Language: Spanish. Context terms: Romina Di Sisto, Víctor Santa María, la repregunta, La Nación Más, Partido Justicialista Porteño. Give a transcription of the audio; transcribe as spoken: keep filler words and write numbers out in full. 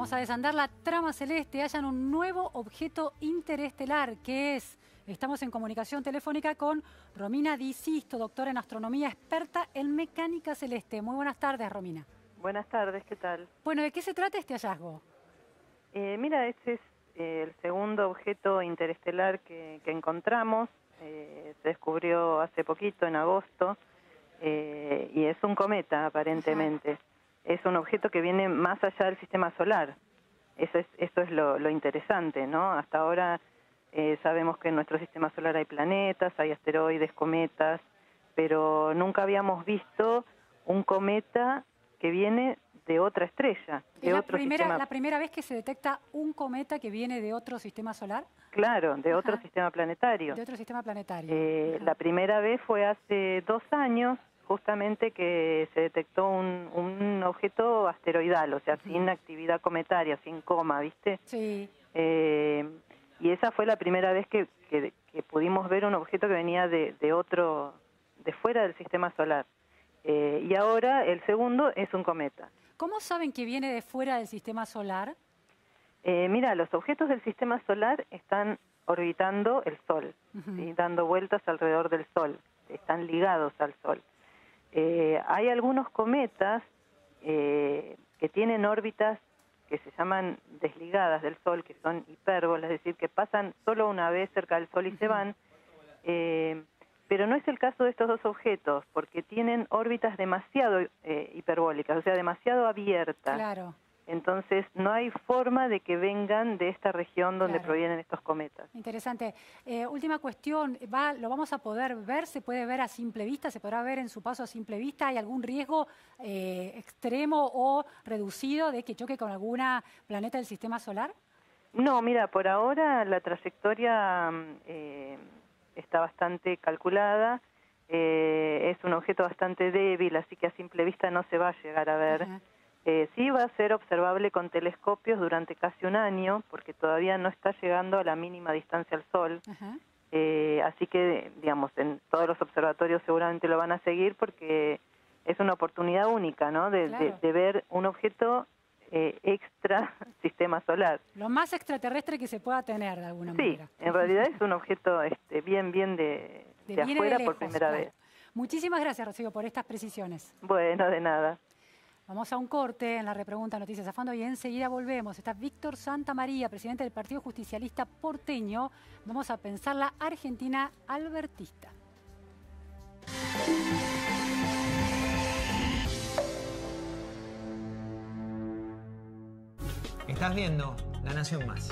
Vamos a desandar la trama celeste. Hallan un nuevo objeto interestelar. ¿Qué es? Estamos en comunicación telefónica con Romina Di Sisto, doctora en astronomía, experta en mecánica celeste. Muy buenas tardes, Romina. Buenas tardes, ¿qué tal? Bueno, ¿de qué se trata este hallazgo? Eh, mira, ese es eh, el segundo objeto interestelar que, que encontramos. Eh, se descubrió hace poquito, en agosto, eh, y es un cometa, aparentemente. Ajá. Es un objeto que viene más allá del sistema solar. Eso es, eso es lo, lo interesante, ¿no? Hasta ahora eh, sabemos que en nuestro sistema solar hay planetas, hay asteroides, cometas, pero nunca habíamos visto un cometa que viene de otra estrella. ¿Es la primera, la primera vez que se detecta un cometa que viene de otro sistema solar? Claro, de otro sistema planetario. De otro sistema planetario. Eh, la primera vez fue hace dos años, justamente, que se detectó un, un objeto asteroidal, o sea, uh-huh. sin actividad cometaria, sin coma, ¿viste? Sí. Eh, y esa fue la primera vez que, que, que pudimos ver un objeto que venía de, de otro, de fuera del sistema solar. Eh, y ahora el segundo es un cometa. ¿Cómo saben que viene de fuera del sistema solar? Eh, mira, los objetos del sistema solar están orbitando el Sol, uh-huh. ¿sí? Dando vueltas alrededor del Sol, están ligados al Sol. Eh, hay algunos cometas eh, que tienen órbitas que se llaman desligadas del Sol, que son hipérbolas, es decir, que pasan solo una vez cerca del Sol y se van, eh, pero no es el caso de estos dos objetos, porque tienen órbitas demasiado eh, hiperbólicas, o sea, demasiado abiertas. Claro. Entonces, no hay forma de que vengan de esta región donde claro. provienen estos cometas. Interesante. Eh, última cuestión, ¿va, ¿lo vamos a poder ver? ¿Se puede ver a simple vista? ¿Se podrá ver en su paso a simple vista? ¿Hay algún riesgo eh, extremo o reducido de que choque con alguna planeta del sistema solar? No, mira, por ahora la trayectoria eh, está bastante calculada. Eh, es un objeto bastante débil, así que a simple vista no se va a llegar a ver. Ajá. Eh, sí va a ser observable con telescopios durante casi un año, porque todavía no está llegando a la mínima distancia al Sol. Uh-huh. eh, así que, digamos, en todos los observatorios seguramente lo van a seguir, porque es una oportunidad única, ¿no? De, claro. de, de ver un objeto eh, extra sistema solar. Lo más extraterrestre que se pueda tener, de alguna manera. Sí, en realidad es un objeto este, bien, bien de, de, de afuera de lejos, por primera claro. vez. Muchísimas gracias, Rocío, por estas precisiones. Bueno, de nada. Vamos a un corte en la repregunta Noticias a Fondo y enseguida volvemos. Está Víctor Santa María, presidente del Partido Justicialista Porteño. Vamos a pensar la Argentina albertista. Estás viendo La Nación Más.